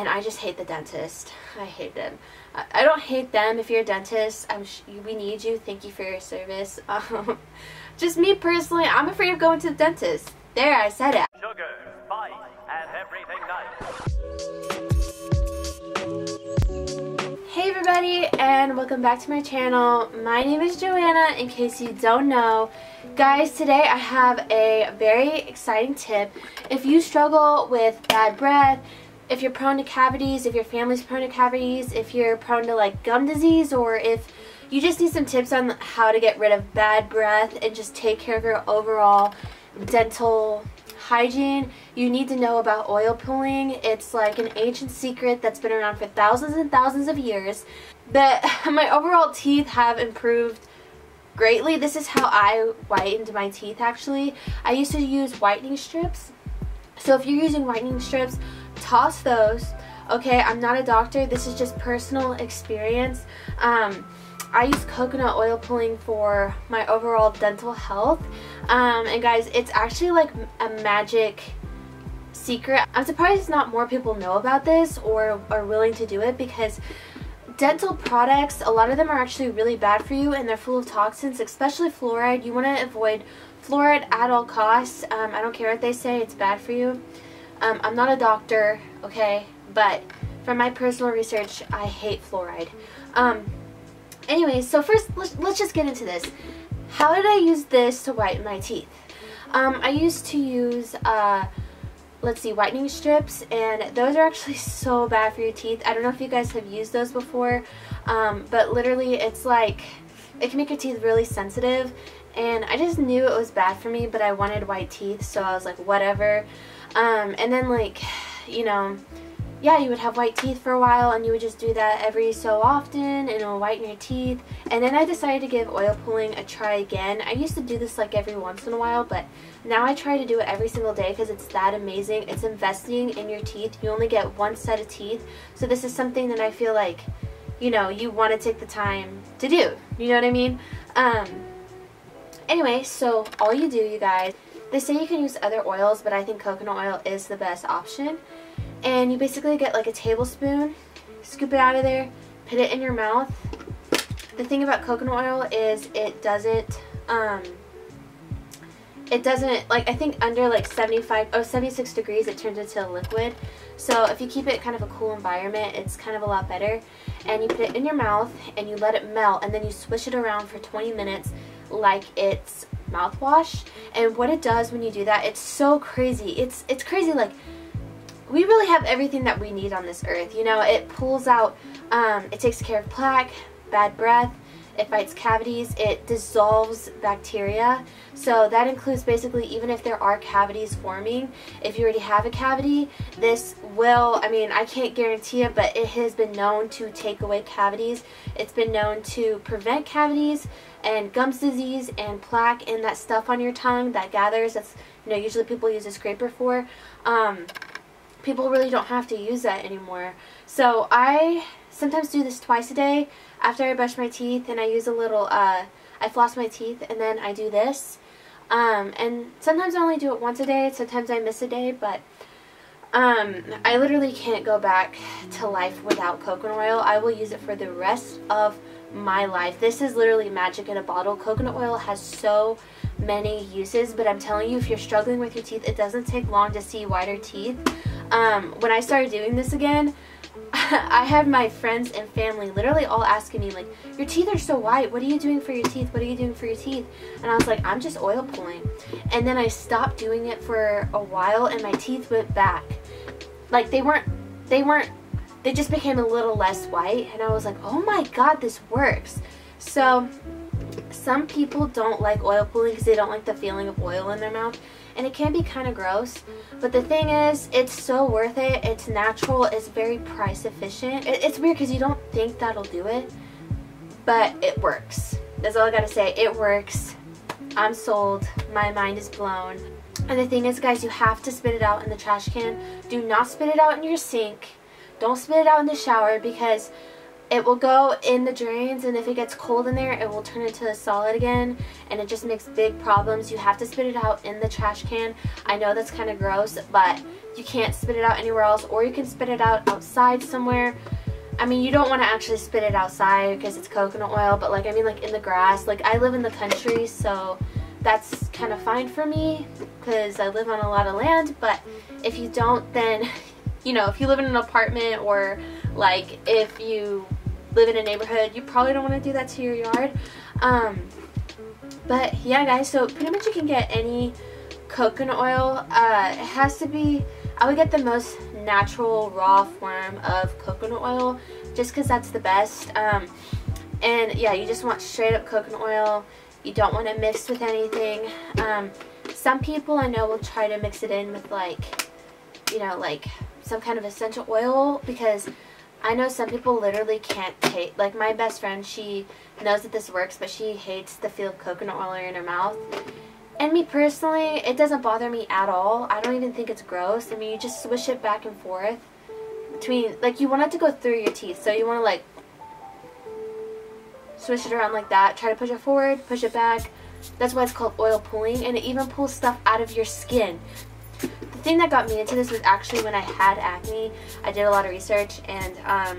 And I just hate the dentist. I hate them. I don't hate them. If you're a dentist, we need you. Thank you for your service. Just me personally, I'm afraid of going to the dentist. There, I said it. Sugar, spice, and everything nice. Hey everybody, and welcome back to my channel. My name is Joanna, in case you don't know. Guys, today I have a very exciting tip. If you struggle with bad breath, if you're prone to cavities, if your family's prone to cavities, if you're prone to like gum disease, or if you just need some tips on how to get rid of bad breath and just take care of your overall dental hygiene, you need to know about oil pulling. It's like an ancient secret that's been around for thousands and thousands of years. But my overall teeth have improved greatly. This is how I whitened my teeth actually. I used to use whitening strips. So if you're using whitening strips, toss those. Okay, I'm not a doctor, this is just personal experience. I use coconut oil pulling for my overall dental health. And guys, it's actually like a magic secret. I'm surprised not more people know about this or are willing to do it, because dental products, a lot of them are actually really bad for you and they're full of toxins, especially fluoride. You want to avoid fluoride at all costs. I don't care what they say, it's bad for you. I'm not a doctor, okay, but from my personal research, I hate fluoride. Anyway, so first, let's just get into this. How did I use this to whiten my teeth? I used to use, whitening strips, and those are actually so bad for your teeth. I don't know if you guys have used those before, but literally it's like, it can make your teeth really sensitive, and I just knew it was bad for me, but I wanted white teeth, so I was like, whatever. And then like, you know, yeah, you would have white teeth for a while and you would just do that every so often and it'll whiten your teeth. And then I decided to give oil pulling a try again. I used to do this like every once in a while, but now I try to do it every single day because it's that amazing. It's investing in your teeth. You only get one set of teeth. So this is something that I feel like, you know, you want to take the time to do. You know what I mean? Anyway, so all you do, you guys, they say you can use other oils, but I think coconut oil is the best option. And you basically get like a tablespoon, scoop it out of there, put it in your mouth. The thing about coconut oil is it doesn't, like, I think under like 76 degrees it turns into a liquid. So if you keep it kind of a cool environment, it's kind of a lot better. And you put it in your mouth and you let it melt, and then you swish it around for 20 minutes like it's mouthwash. And what it does when you do that, it's so crazy. It's crazy. Like, we really have everything that we need on this earth, you know. It pulls out, it takes care of plaque, bad breath, it fights cavities, it dissolves bacteria. So that includes basically, even if there are cavities forming, if you already have a cavity, this will, I mean, I can't guarantee it, but it has been known to take away cavities. It's been known to prevent cavities and gums disease and plaque and that stuff on your tongue that gathers. That's, you know, usually people use a scraper for. People really don't have to use that anymore. So I sometimes do this twice a day. After I brush my teeth, and I use a little, I floss my teeth, and then I do this. And sometimes I only do it once a day, sometimes I miss a day, but I literally can't go back to life without coconut oil. I will use it for the rest of my life. This is literally magic in a bottle. Coconut oil has so many uses, but I'm telling you, if you're struggling with your teeth, it doesn't take long to see whiter teeth. When I started doing this again, I had my friends and family literally all asking me, like, your teeth are so white, what are you doing for your teeth, what are you doing for your teeth? And I was like, I'm just oil pulling. And then I stopped doing it for a while and my teeth went back. Like, they just became a little less white, and I was like, oh my god, this works. So some people don't like oil pulling because they don't like the feeling of oil in their mouth, and it can be kind of gross, but the thing is, it's so worth it. It's natural, it's very price efficient. It's weird because you don't think that'll do it, but it works. That's all I gotta say, it works. I'm sold, my mind is blown. And the thing is, guys, you have to spit it out in the trash can. Do not spit it out in your sink. Don't spit it out in the shower, because it will go in the drains, and if it gets cold in there, it will turn it to solid again, and it just makes big problems. You have to spit it out in the trash can. I know that's kind of gross, but you can't spit it out anywhere else, or you can spit it out outside somewhere. I mean, you don't want to actually spit it outside because it's coconut oil, but like, I mean, like in the grass. Like, I live in the country, so that's kind of fine for me because I live on a lot of land, but if you don't, then, you know, if you live in an apartment, or like if you live in a neighborhood, you probably don't want to do that to your yard. But yeah, guys, so pretty much you can get any coconut oil. It has to be, I would get the most natural raw form of coconut oil just because that's the best. And yeah, you just want straight up coconut oil. You don't want to mix with anything. Some people I know will try to mix it in with, like, you know, like some kind of essential oil, because I know some people literally can't take, like my best friend, she knows that this works, but she hates the feel of coconut oil in her mouth. And me personally, it doesn't bother me at all. I don't even think it's gross. I mean, you just swish it back and forth between, like, you want it to go through your teeth, so you want to, like, swish it around like that, try to push it forward, push it back. That's why it's called oil pulling, and it even pulls stuff out of your skin. The thing that got me into this was actually when I had acne. I did a lot of research, and I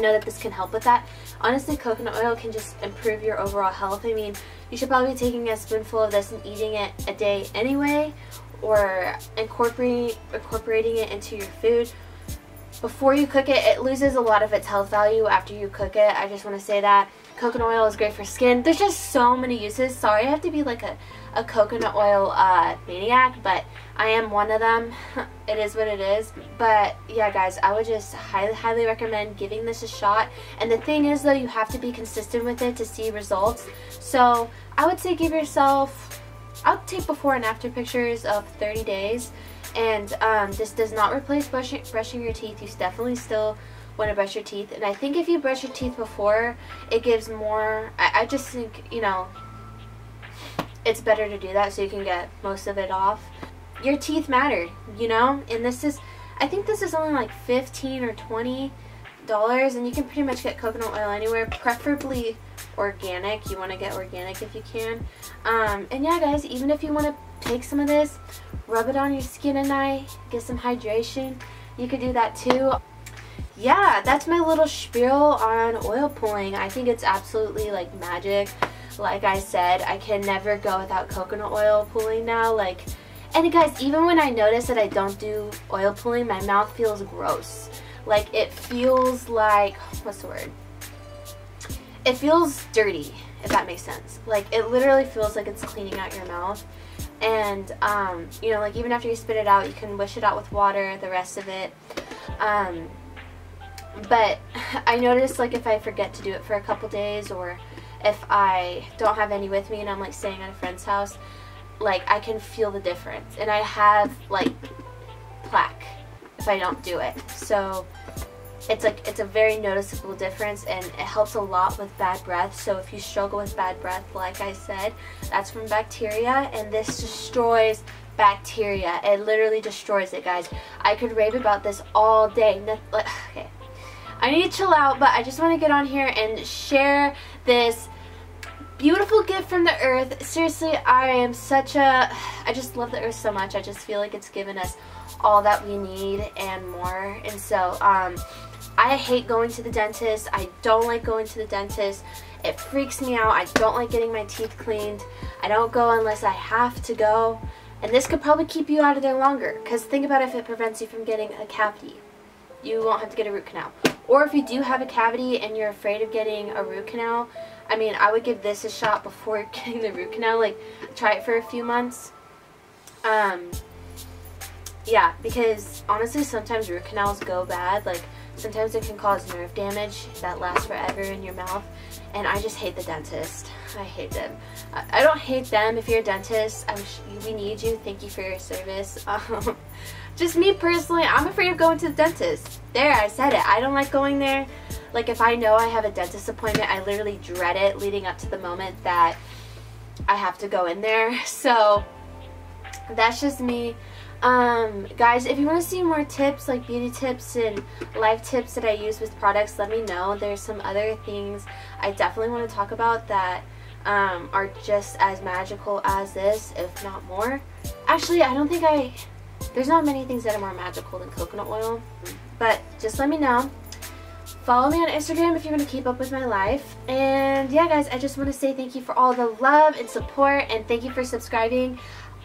know that this can help with that. Honestly, coconut oil can just improve your overall health. I mean, you should probably be taking a spoonful of this and eating it a day anyway, or incorporating it into your food. Before you cook it, it loses a lot of its health value after you cook it. I just want to say that. Coconut oil is great for skin. There's just so many uses. Sorry, I have to be like a coconut oil maniac, but I am one of them. It is what it is. But yeah, guys, I would just highly recommend giving this a shot. And the thing is, though, you have to be consistent with it to see results. So I would say give yourself, I'll take before and after pictures of 30 days. And this does not replace brushing your teeth. You definitely still want to brush your teeth. And I think if you brush your teeth before, it gives more, I just think, you know, it's better to do that so you can get most of it off. Your teeth matter, you know? And this is, I think this is only like $15 or $20, and you can pretty much get coconut oil anywhere, preferably organic. You want to get organic if you can. And yeah, guys, even if you want to take some of this, rub it on your skin at night, get some hydration, you could do that too. Yeah, that's my little spiel on oil pulling. I think it's absolutely, like, magic. Like I said, I can never go without coconut oil pulling now. Like, and guys, even when I notice that I don't do oil pulling, my mouth feels gross. Like, it feels like, what's the word? It feels dirty, if that makes sense. Like, it literally feels like it's cleaning out your mouth. And, you know, like, even after you spit it out, you can wish it out with water, the rest of it. But I noticed, like, if I forget to do it for a couple days, or if I don't have any with me and I'm, like, staying at a friend's house, like, I can feel the difference. And I have, like, plaque if I don't do it. So it's like, it's a very noticeable difference, and it helps a lot with bad breath. So if you struggle with bad breath, like I said, that's from bacteria, and this destroys bacteria. It literally destroys it, guys. I could rave about this all day. Okay, I need to chill out, but I just want to get on here and share this beautiful gift from the earth. Seriously, I am such a, I just love the earth so much. I just feel like it's given us all that we need and more. And so I hate going to the dentist. I don't like going to the dentist. It freaks me out. I don't like getting my teeth cleaned. I don't go unless I have to go. And this could probably keep you out of there longer, because think about if it prevents you from getting a cavity. You won't have to get a root canal. Or if you do have a cavity and you're afraid of getting a root canal, I mean, I would give this a shot before getting the root canal. Like, try it for a few months. Yeah, because honestly, sometimes root canals go bad. Like, sometimes it can cause nerve damage that lasts forever in your mouth. And I just hate the dentist. I hate them. I don't hate them. If you're a dentist, we need you. Thank you for your service. Just me personally, I'm afraid of going to the dentist. There, I said it. I don't like going there. Like, if I know I have a dentist appointment, I literally dread it leading up to the moment that I have to go in there. So that's just me. Guys, if you want to see more tips, like beauty tips and life tips that I use with products, let me know. There's some other things I definitely want to talk about that are just as magical as this, if not more. Actually, I don't think there's not many things that are more magical than coconut oil, but just let me know. Follow me on Instagram if you want to keep up with my life. And yeah, guys, I just want to say thank you for all the love and support, and thank you for subscribing.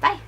Bye!